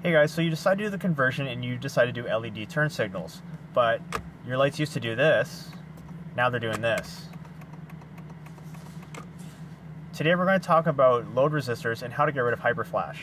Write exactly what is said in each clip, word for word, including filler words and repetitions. Hey guys, so you decide to do the conversion and you decide to do L E D turn signals, but your lights used to do this, now they're doing this. Today we're going to talk about load resistors and how to get rid of HyperFlash.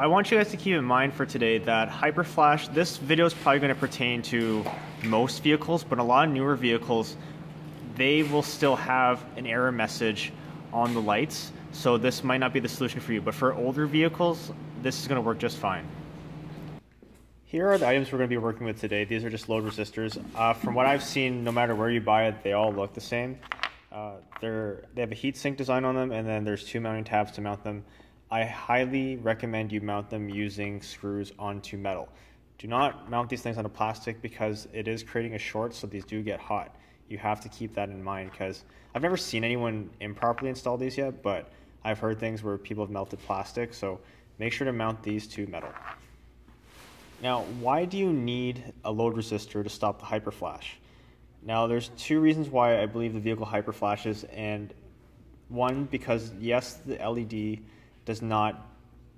I want you guys to keep in mind for today that HyperFlash, this video is probably going to pertain to most vehicles, but a lot of newer vehicles, they will still have an error message on the lights. So this might not be the solution for you, but for older vehicles, this is going to work just fine. Here are the items we're going to be working with today. These are just load resistors. Uh, from what I've seen, no matter where you buy it, they all look the same. Uh, they're, they have a heat sink design on them, and then there's two mounting tabs to mount them. I highly recommend you mount them using screws onto metal. Do not mount these things onto plastic because it is creating a short, so these do get hot. You have to keep that in mind because I've never seen anyone improperly install these yet, but I've heard things where people have melted plastic, so make sure to mount these to metal. Now, why do you need a load resistor to stop the HyperFlash? Now, there's two reasons why I believe the vehicle hyperflashes, and one, because yes, the L E D does not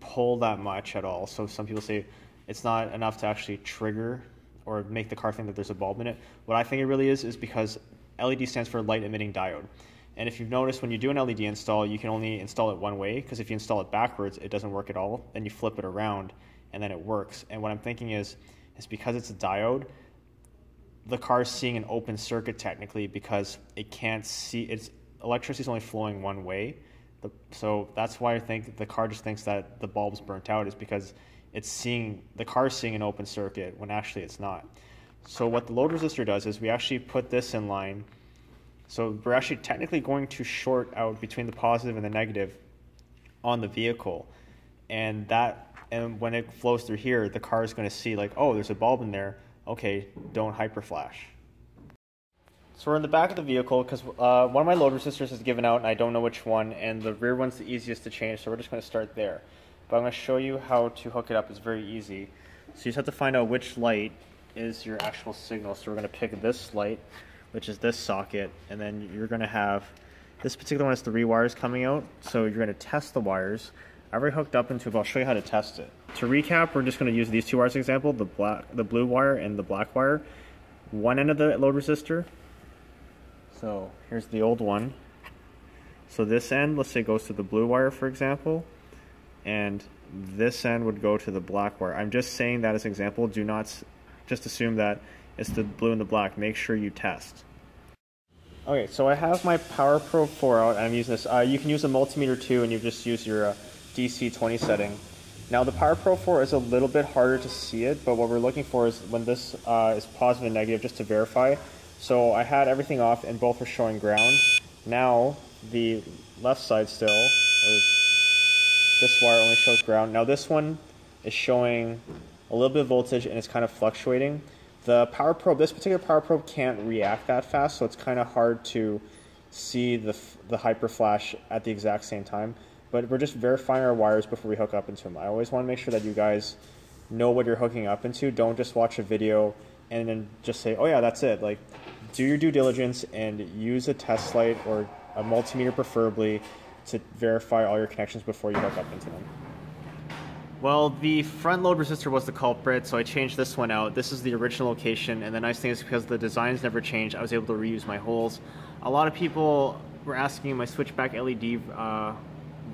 pull that much at all. So some people say it's not enough to actually trigger or make the car think that there's a bulb in it. What I think it really is is because L E D stands for light emitting diode. And if you've noticed, when you do an L E D install, you can only install it one way, because if you install it backwards, it doesn't work at all. Then you flip it around and then it works. And what I'm thinking is, is because it's a diode, the car's seeing an open circuit technically because it can't see, its electricity is only flowing one way. So that's why I think the car just thinks that the bulb's burnt out, is because it's seeing, the car's seeing an open circuit when actually it's not. So what the load resistor does is we actually put this in line. So we're actually technically going to short out between the positive and the negative on the vehicle. And that, and when it flows through here, the car is going to see like, oh, there's a bulb in there. Okay, don't hyperflash. So we're in the back of the vehicle because uh, one of my load resistors is given out and I don't know which one, and the rear one's the easiest to change, so we're just going to start there. But I'm going to show you how to hook it up. It's very easy. So you just have to find out which light is your actual signal. So we're going to pick this light, which is this socket, and then you're going to have, this particular one is the rewires coming out, so you're going to test the wires. I've already hooked up into it, but I'll show you how to test it. To recap, we're just going to use these two wires as an example, the, black, the blue wire and the black wire. One end of the load resistor. So here's the old one. So this end, let's say, goes to the blue wire, for example, and this end would go to the black wire. I'm just saying that as an example. Do not just assume that it's the blue and the black. Make sure you test. Okay, so I have my PowerPro four out, and I'm using this. Uh, you can use a multimeter too, and you just use your uh, D C twenty setting. Now the PowerPro four is a little bit harder to see it, but what we're looking for is when this uh, is positive and negative, just to verify. So I had everything off and both were showing ground. Now the left side still, or this wire only shows ground. Now this one is showing a little bit of voltage and it's kind of fluctuating. The power probe, this particular power probe can't react that fast, so it's kind of hard to see the, the hyperflash at the exact same time. But we're just verifying our wires before we hook up into them. I always want to make sure that you guys know what you're hooking up into. Don't just watch a video and then just say, oh yeah, that's it. Like, do your due diligence and use a test light or a multimeter preferably to verify all your connections before you hook up into them. Well, the front load resistor was the culprit, so I changed this one out. This is the original location, and the nice thing is because the designs never changed, I was able to reuse my holes. A lot of people were asking in my switchback L E D uh,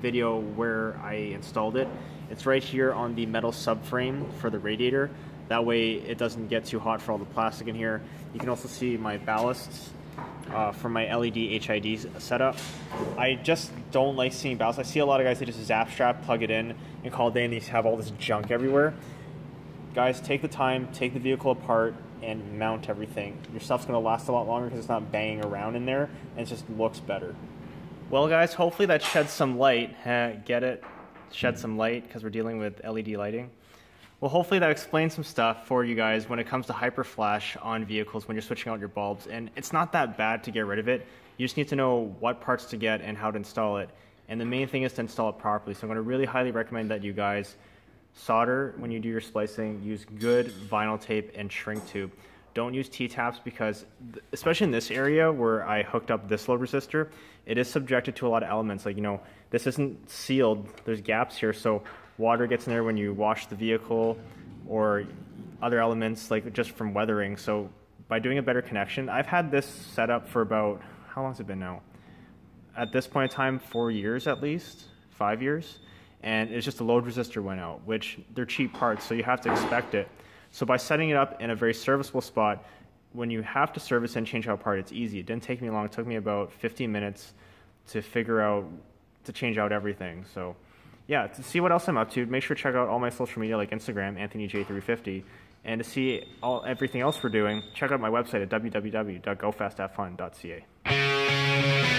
video where I installed it. It's right here on the metal subframe for the radiator. That way it doesn't get too hot for all the plastic in here. You can also see my ballasts uh, for my L E D H I D setup. I just don't like seeing ballasts. I see a lot of guys that just zap strap, plug it in, and call it day, and they have all this junk everywhere. Guys, take the time, take the vehicle apart, and mount everything. Your stuff's gonna last a lot longer because it's not banging around in there, and it just looks better. Well guys, hopefully that sheds some light. Get it? Shed some light, because we're dealing with L E D lighting. Well, hopefully that explains some stuff for you guys when it comes to HyperFlash on vehicles when you're switching out your bulbs. And it's not that bad to get rid of it. You just need to know what parts to get and how to install it. and the main thing is to install it properly. So I'm going to really highly recommend that you guys solder when you do your splicing. Use good vinyl tape and shrink tube. Don't use T-taps because, especially in this area where I hooked up this load resistor, it is subjected to a lot of elements. Like, you know, this isn't sealed, there's gaps here, so water gets in there when you wash the vehicle or other elements, like just from weathering. So by doing a better connection, I've had this set up for about, how long has it been now? At this point in time, four years at least, five years. And it's just the load resistor went out, which they're cheap parts, so you have to expect it. So by setting it up in a very serviceable spot, when you have to service and change out a part, it's easy. It didn't take me long. It took me about fifteen minutes to figure out, to change out everything. So yeah, to see what else I'm up to, make sure to check out all my social media like Instagram, Anthony J three fifty. And to see all everything else we're doing, check out my website at w w w dot go fast have fun dot c a.